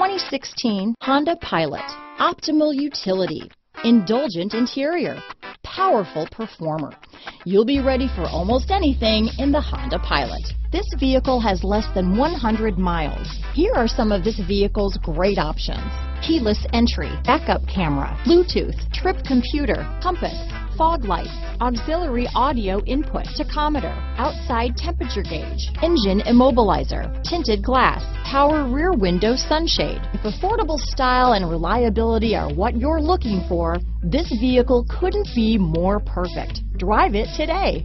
2016 Honda Pilot. Optimal utility, indulgent interior, powerful performer. You'll be ready for almost anything in the Honda Pilot. This vehicle has less than 100 miles. Here are some of this vehicle's great options: keyless entry, backup camera, Bluetooth, trip computer, compass, fog lights, auxiliary audio input, tachometer, outside temperature gauge, engine immobilizer, tinted glass, power rear window sunshade. If affordable style and reliability are what you're looking for, this vehicle couldn't be more perfect. Drive it today.